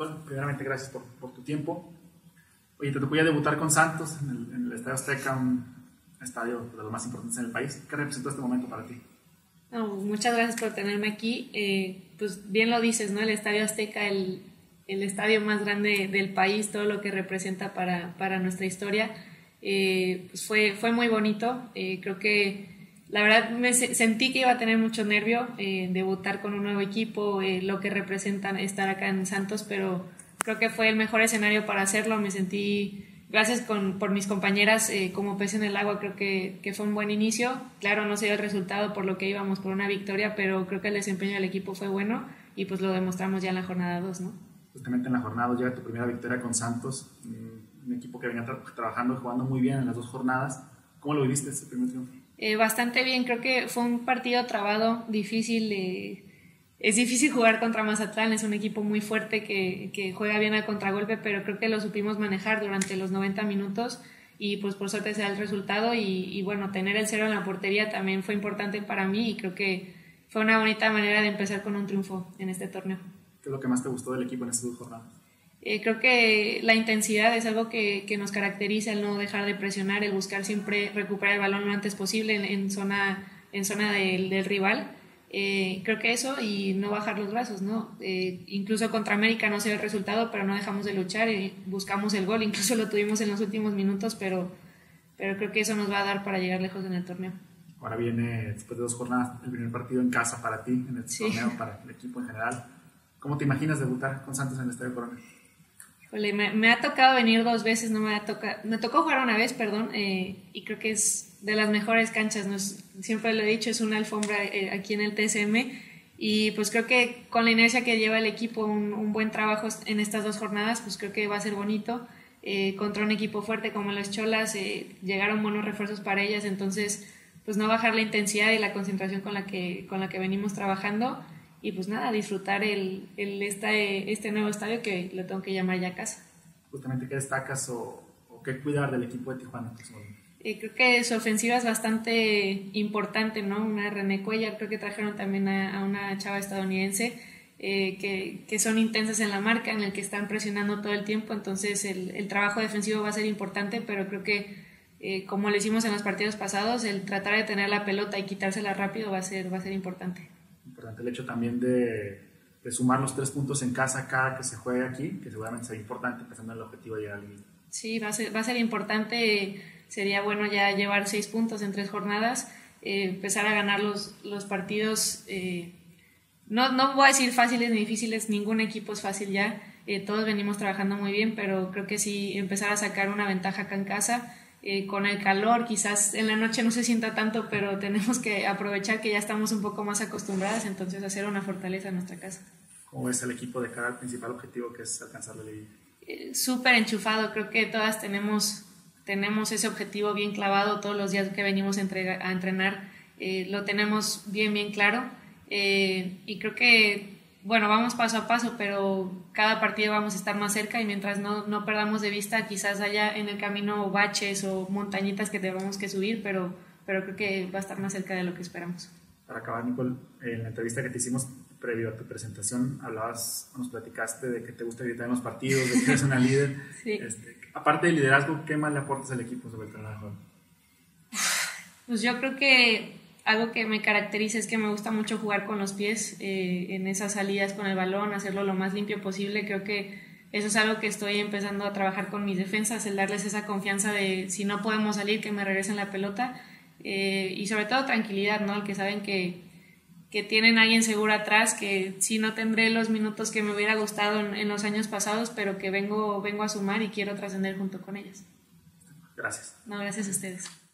Bueno, primeramente gracias por tu tiempo. Oye, te tocó ya debutar con Santos en el Estadio Azteca, un estadio de los más importantes en el país. ¿Qué representó este momento para ti? No, muchas gracias por tenerme aquí. Pues bien lo dices, ¿no? El Estadio Azteca, el estadio más grande del país, todo lo que representa para nuestra historia. Pues fue muy bonito. Creo que la verdad me sentí que iba a tener mucho nervio, debutar con un nuevo equipo, lo que representa estar acá en Santos, pero creo que fue el mejor escenario para hacerlo. Me sentí, gracias por mis compañeras, como pez en el agua. Creo que fue un buen inicio. Claro, no se dio el resultado por lo que íbamos por una victoria, pero creo que el desempeño del equipo fue bueno y pues lo demostramos ya en la jornada 2, ¿no? Justamente en la jornada 2 llega tu primera victoria con Santos, un equipo que venía trabajando y jugando muy bien en las dos jornadas. ¿Cómo lo viviste ese primer triunfo? Bastante bien. Creo que fue un partido trabado, difícil. Es difícil jugar contra Mazatlán, es un equipo muy fuerte que juega bien al contragolpe, pero creo que lo supimos manejar durante los 90 minutos y pues por suerte se da el resultado y bueno, tener el 0 en la portería también fue importante para mí y creo que fue una bonita manera de empezar con un triunfo en este torneo. ¿Qué es lo que más te gustó del equipo en estas dos jornadas? Creo que la intensidad es algo que nos caracteriza, el no dejar de presionar, el buscar siempre recuperar el balón lo antes posible en zona del rival. Creo que eso y no bajar los brazos, ¿no? Incluso contra América no se dio el resultado, pero no dejamos de luchar y buscamos el gol, incluso lo tuvimos en los últimos minutos, pero creo que eso nos va a dar para llegar lejos en el torneo. Ahora viene, después de dos jornadas, el primer partido en casa para ti, en el torneo, para el equipo en general. ¿Cómo te imaginas debutar con Santos en el Estadio Corona? Me ha tocado venir dos veces, me tocó jugar una vez, perdón, y creo que es de las mejores canchas, siempre lo he dicho, es una alfombra aquí en el TSM, y pues creo que con la inercia que lleva el equipo, un buen trabajo en estas dos jornadas, pues creo que va a ser bonito, contra un equipo fuerte como las Cholas, llegaron buenos refuerzos para ellas, entonces pues no bajar la intensidad y la concentración con la que venimos trabajando. Y pues nada, disfrutar este nuevo estadio que lo tengo que llamar ya casa. Justamente, ¿qué destacas o qué cuidar del equipo de Tijuana? Creo que su ofensiva es bastante importante, ¿no? Una René Cuellar, creo que trajeron también a una chava estadounidense que son intensas en la marca, en el que están presionando todo el tiempo, entonces el trabajo defensivo va a ser importante, pero creo que como lo hicimos en los partidos pasados, el tratar de tener la pelota y quitársela rápido va a ser importante. Importante el hecho también de sumar los 3 puntos en casa cada que se juegue aquí, que seguramente será importante pensando en el objetivo de llegar al límite. Sí, va a ser importante. Sería bueno ya llevar 6 puntos en 3 jornadas, empezar a ganar los partidos. No voy a decir fáciles ni difíciles, ningún equipo es fácil ya, todos venimos trabajando muy bien, pero creo que sí empezar a sacar una ventaja acá en casa. Con el calor quizás en la noche no se sienta tanto, pero tenemos que aprovechar que ya estamos un poco más acostumbradas, entonces hacer una fortaleza en nuestra casa. ¿Cómo ves el equipo de cara al principal objetivo que es alcanzar la liguilla? Súper enchufado, creo que todas tenemos ese objetivo bien clavado, todos los días que venimos a entrenar lo tenemos bien claro, y creo que bueno, vamos paso a paso, pero cada partido vamos a estar más cerca y mientras no perdamos de vista, quizás haya en el camino baches o montañitas que tengamos que subir, pero creo que va a estar más cerca de lo que esperamos. Para acabar, Nicole, en la entrevista que te hicimos previo a tu presentación, nos platicaste de que te gusta gritar en los partidos, de que eres una líder. Sí. Aparte del liderazgo, ¿qué más le aportas al equipo sobre el trabajo? Pues yo creo que algo que me caracteriza es que me gusta mucho jugar con los pies, en esas salidas con el balón, hacerlo lo más limpio posible. Creo que eso es algo que estoy empezando a trabajar con mis defensas, el darles esa confianza de si no podemos salir, que me regresen la pelota, y sobre todo tranquilidad, ¿no? El que saben que tienen a alguien seguro atrás, que sí no tendré los minutos que me hubiera gustado en los años pasados, pero que vengo a sumar y quiero trascender junto con ellas. Gracias. No, gracias a ustedes.